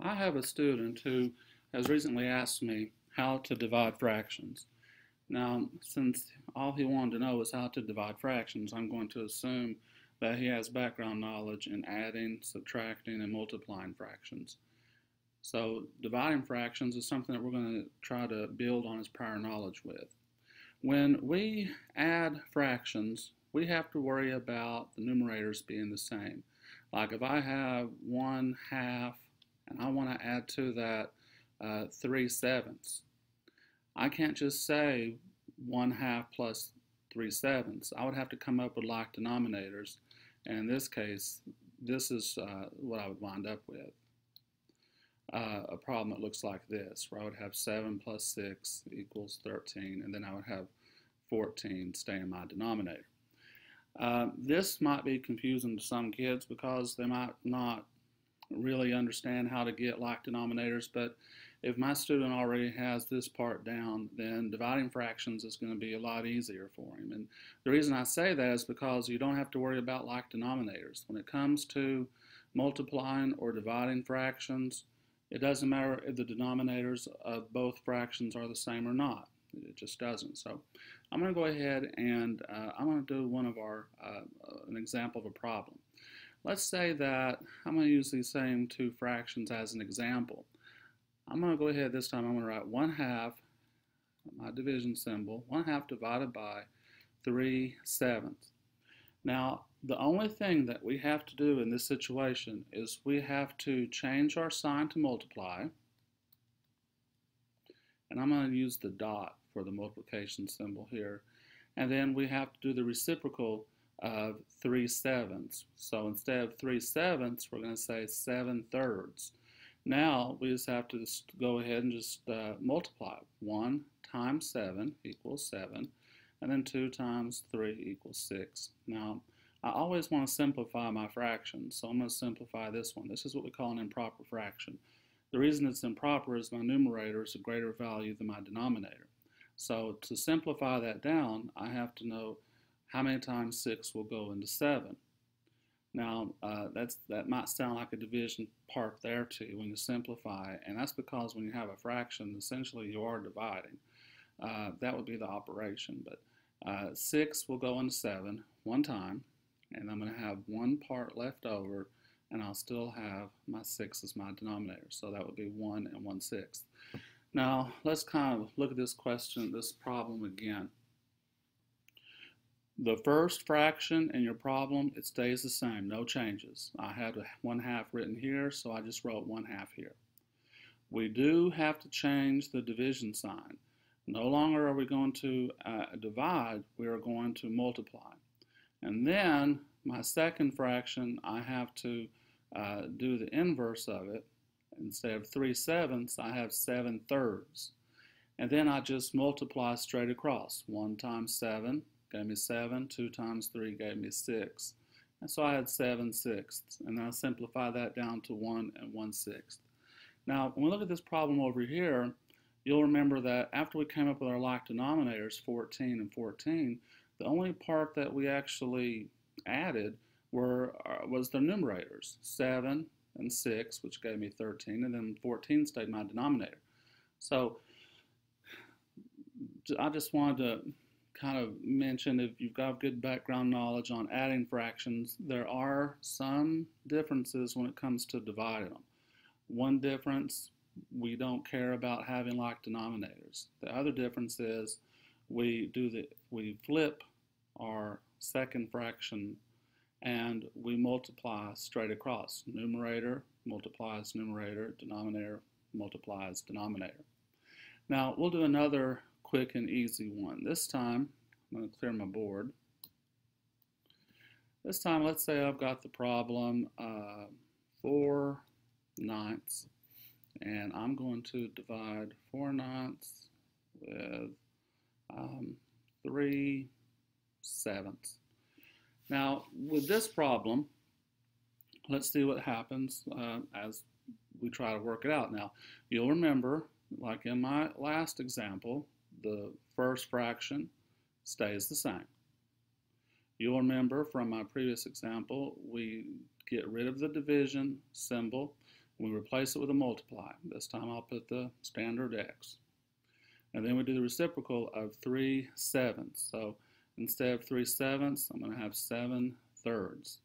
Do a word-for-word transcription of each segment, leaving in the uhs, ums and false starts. I have a student who has recently asked me how to divide fractions. Now, since all he wanted to know was how to divide fractions, I'm going to assume that he has background knowledge in adding, subtracting, and multiplying fractions. So dividing fractions is something that we're going to try to build on his prior knowledge with. When we add fractions, we have to worry about the numerators being the same. Like if I have one half and I want to add to that uh, three sevenths, I can't just say one half plus three sevenths. I would have to come up with like denominators, and in this case, this is uh, what I would wind up with. Uh, a problem that looks like this, where I would have seven plus six equals thirteen, and then I would have fourteen stay in my denominator. Uh, this might be confusing to some kids because they might not really understand how to get like denominators, but if my student already has this part down, then dividing fractions is going to be a lot easier for him. And the reason I say that is because you don't have to worry about like denominators. When it comes to multiplying or dividing fractions, it doesn't matter if the denominators of both fractions are the same or not. It just doesn't. So I'm going to go ahead and uh, I'm going to do one of our, uh, an example of a problem. Let's say that I'm going to use these same two fractions as an example. I'm going to go ahead this time, I'm going to write one half, my division symbol, one half divided by three sevenths. Now, the only thing that we have to do in this situation is we have to change our sign to multiply, and I'm going to use the dot for the multiplication symbol here, and then we have to do the reciprocal of three sevenths. So instead of three sevenths, we're going to say seven thirds. Now we just have to just go ahead and just uh, multiply. One times seven equals seven, and then two times three equals six. Now, I always want to simplify my fractions, so I'm going to simplify this one. This is what we call an improper fraction. The reason it's improper is my numerator is a greater value than my denominator. So to simplify that down, I have to know how many times six will go into seven. Now, uh, that's, that might sound like a division part there to you when you simplify, and that's because when you have a fraction, essentially you are dividing. Uh, that would be the operation, but Uh, six will go into seven one time, and I'm going to have one part left over, and I'll still have my six as my denominator. So that would be one and one sixth. Now let's kind of look at this question, this problem again. The first fraction in your problem, it stays the same, no changes. I had one half written here, so I just wrote one half here. We do have to change the division sign. No longer are we going to uh, divide, we are going to multiply. And then my second fraction, I have to uh, do the inverse of it. Instead of three sevenths, I have seven thirds. And then I just multiply straight across. One times seven gave me seven, two times three gave me six. And so I had seven sixths. And I simplify that down to one and one sixth. Now, when we look at this problem over here, you'll remember that after we came up with our like denominators, fourteen and fourteen, the only part that we actually added were uh, was the numerators, seven and six, which gave me thirteen, and then fourteen stayed my denominator. So I just wanted to kind of mention, if you've got good background knowledge on adding fractions, there are some differences when it comes to dividing them. One difference, we don't care about having like denominators. The other difference is we do the we flip our second fraction and we multiply straight across. Numerator multiplies numerator, denominator multiplies denominator. Now we'll do another quick and easy one. This time I'm going to clear my board. This time let's say I've got the problem uh, four ninths. And I'm going to divide four ninths with um, three sevenths. Now, with this problem, let's see what happens uh, as we try to work it out. Now, you'll remember, like in my last example, the first fraction stays the same. You'll remember from my previous example, we get rid of the division symbol, We replace it with a multiply. This time I'll put the standard x. And then we do the reciprocal of three sevenths. So instead of three sevenths, I'm going to have seven thirds.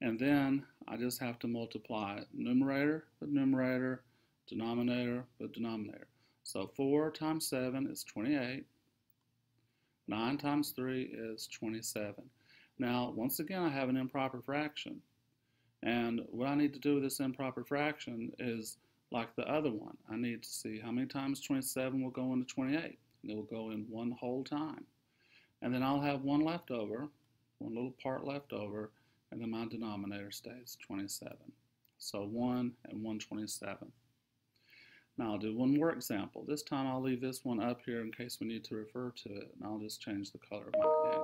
And then I just have to multiply numerator with numerator, denominator with denominator. So four times seven is twenty-eight. nine times three is twenty-seven. Now, once again, I have an improper fraction. And what I need to do with this improper fraction is like the other one. I need to see how many times twenty-seven will go into twenty-eight. And it will go in one whole time. And then I'll have one left over, one little part left over, and then my denominator stays twenty-seven. So one and one twenty-seventh. Now I'll do one more example. This time I'll leave this one up here in case we need to refer to it, and I'll just change the color of my ink.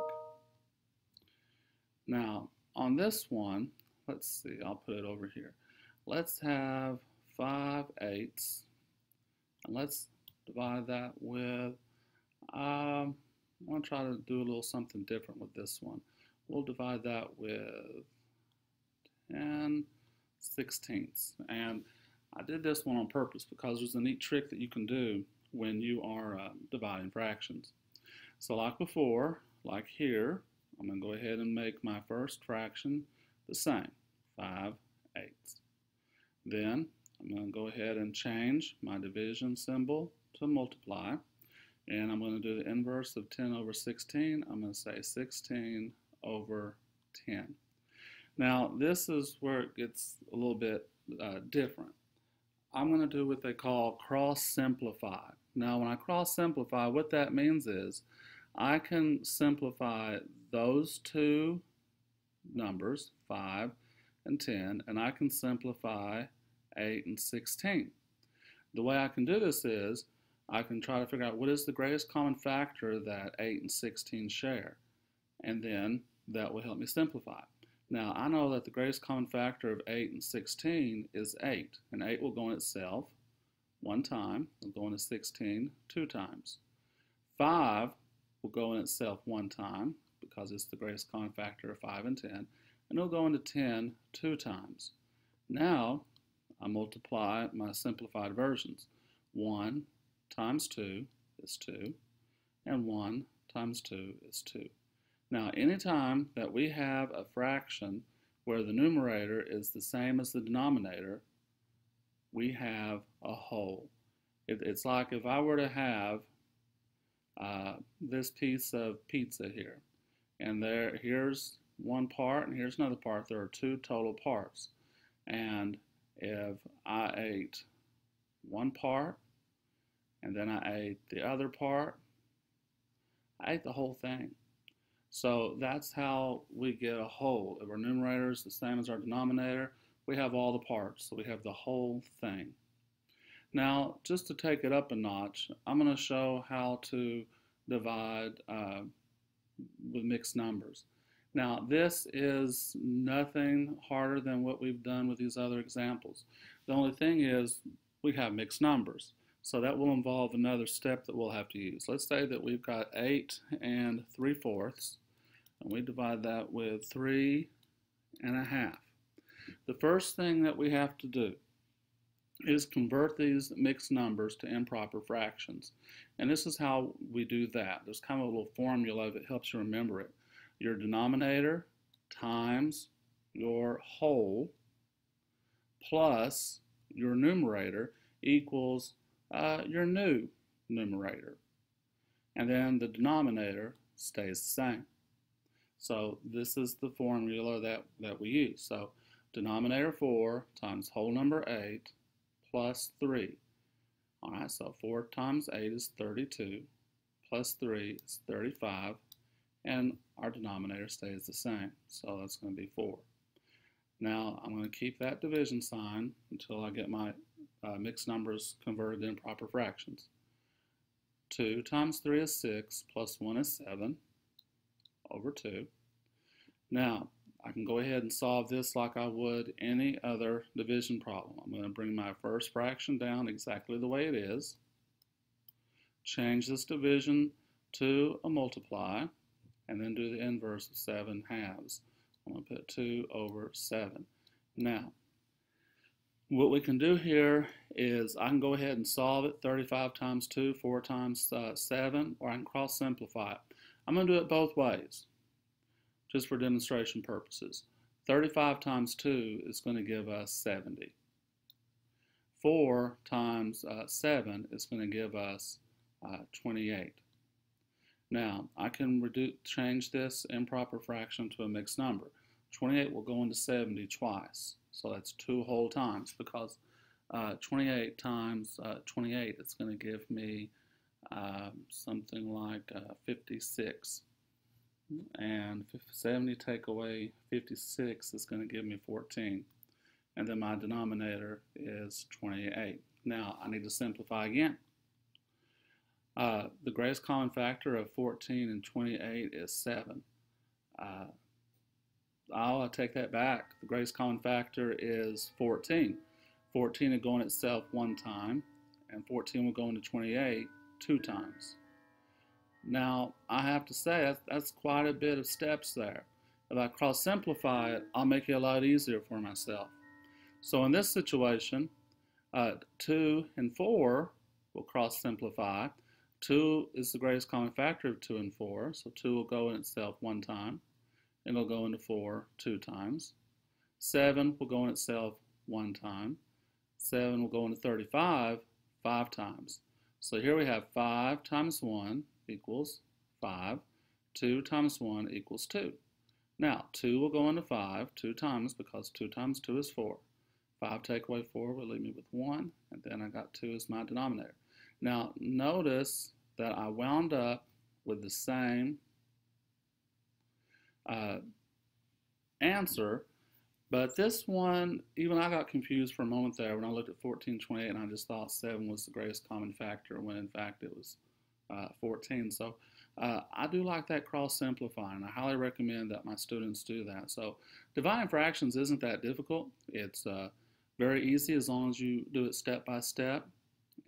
Now on this one, let's see, I'll put it over here. Let's have five eighths, and let's divide that with, um, I'm going to try to do a little something different with this one. We'll divide that with ten sixteenths. And I did this one on purpose because there's a neat trick that you can do when you are uh, dividing fractions. So like before, like here, I'm going to go ahead and make my first fraction the same, five eighths. Then I'm going to go ahead and change my division symbol to multiply. And I'm going to do the inverse of ten over sixteen. I'm going to say sixteen over ten. Now, this is where it gets a little bit uh, different. I'm going to do what they call cross-simplify. Now, when I cross-simplify, what that means is I can simplify those two numbers, five and ten, and I can simplify eight and sixteen. The way I can do this is I can try to figure out what is the greatest common factor that eight and sixteen share, and then that will help me simplify. Now, I know that the greatest common factor of eight and sixteen is eight, and eight will go in itself one time, it'll go into sixteen two times. five will go in itself one time, because it's the greatest common factor of five and ten, and it'll go into ten two times. Now, I multiply my simplified versions. one times two is two, and one times two is two. Now, anytime that we have a fraction where the numerator is the same as the denominator, we have a whole. It, it's like if I were to have uh, this piece of pizza here, and there, here's one part and here's another part. There are two total parts. And if I ate one part, and then I ate the other part, I ate the whole thing. So that's how we get a whole. If our numerator is the same as our denominator, we have all the parts, so we have the whole thing. Now, just to take it up a notch, I'm going to show how to divide uh, with mixed numbers. Now, this is nothing harder than what we've done with these other examples. The only thing is we have mixed numbers. So that will involve another step that we'll have to use. Let's say that we've got eight and three fourths, and we divide that with three and a half. The first thing that we have to do is convert these mixed numbers to improper fractions. And this is how we do that. There's kind of a little formula that helps you remember it. Your denominator times your whole plus your numerator equals Uh, your new numerator, and then the denominator stays the same. So this is the formula that, that we use. So denominator four times whole number eight plus three. All right, so four times eight is thirty-two, plus three is thirty-five, and our denominator stays the same. So that's going to be four. Now I'm going to keep that division sign until I get my Uh, mixed numbers converted to improper fractions. two times three is six, plus one is seven, over two. Now, I can go ahead and solve this like I would any other division problem. I'm going to bring my first fraction down exactly the way it is, change this division to a multiply, and then do the inverse of seven halves. I'm going to put two over seven. Now, what we can do here is I can go ahead and solve it, thirty-five times two, four times uh, seven, or I can cross simplify it. I'm going to do it both ways, just for demonstration purposes. thirty-five times two is going to give us seventy. four times uh, seven is going to give us uh, twenty-eight. Now, I can reduce, change this improper fraction to a mixed number. twenty-eight will go into seventy twice, so that's two whole times, because uh, twenty-eight times uh, twenty-eight is going to give me uh, something like uh, fifty-six. And seventy take away fifty-six is going to give me fourteen. And then my denominator is twenty-eight. Now, I need to simplify again. Uh, the greatest common factor of fourteen and twenty-eight is seven. Uh, I'll take that back. The greatest common factor is fourteen. fourteen will go in itself one time, and fourteen will go into twenty-eight two times. Now, I have to say, that's, that's quite a bit of steps there. If I cross-simplify it, I'll make it a lot easier for myself. So in this situation, uh, two and four will cross-simplify. two is the greatest common factor of two and four, so two will go in itself one time, and it'll go into four two times. seven will go in itself one time. seven will go into thirty-five five times. So here we have five times one equals five. two times one equals two. Now, two will go into five two times, because two times two is four. five take away four will leave me with one, and then I got two as my denominator. Now, notice that I wound up with the same uh, answer, but this one, even I got confused for a moment there when I looked at fourteen, twenty-eight, and I just thought seven was the greatest common factor, when in fact it was uh, fourteen. So uh, I do like that cross-simplifying. I highly recommend that my students do that. So dividing fractions isn't that difficult. It's uh, very easy as long as you do it step by step.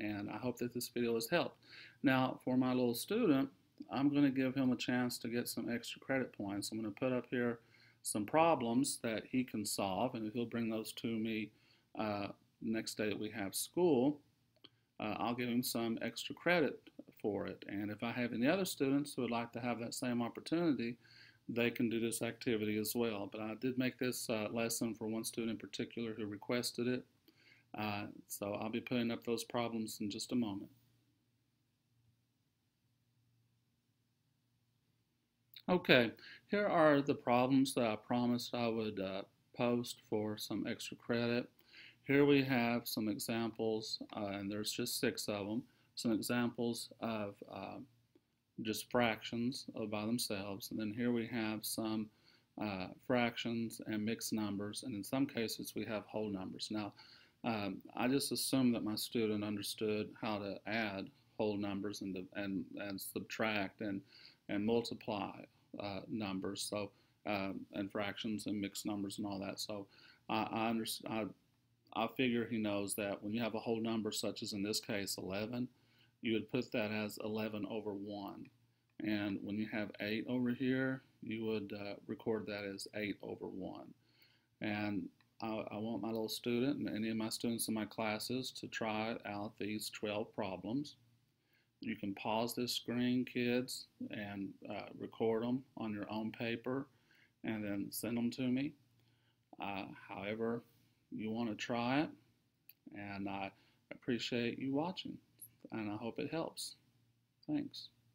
And I hope that this video has helped. Now, for my little student, I'm going to give him a chance to get some extra credit points. I'm going to put up here some problems that he can solve, and he'll bring those to me uh, next day that we have school. Uh, I'll give him some extra credit for it. And if I have any other students who would like to have that same opportunity, they can do this activity as well. But I did make this uh, lesson for one student in particular who requested it. Uh, so I'll be putting up those problems in just a moment. Okay, here are the problems that I promised I would uh, post for some extra credit. Here we have some examples, uh, and there's just six of them, some examples of uh, just fractions by themselves. And then here we have some uh, fractions and mixed numbers, and in some cases we have whole numbers. Now, Um, I just assumed that my student understood how to add whole numbers and and, and subtract and and multiply uh, numbers, so um, and fractions and mixed numbers and all that. So I I, under, I I figure he knows that when you have a whole number, such as in this case eleven, you would put that as eleven over one, and when you have eight over here, you would uh, record that as eight over one, and I want my little student and any of my students in my classes to try out these twelve problems. You can pause this screen, kids, and uh, record them on your own paper and then send them to me. Uh, however you want to try it, and I appreciate you watching, and I hope it helps. Thanks.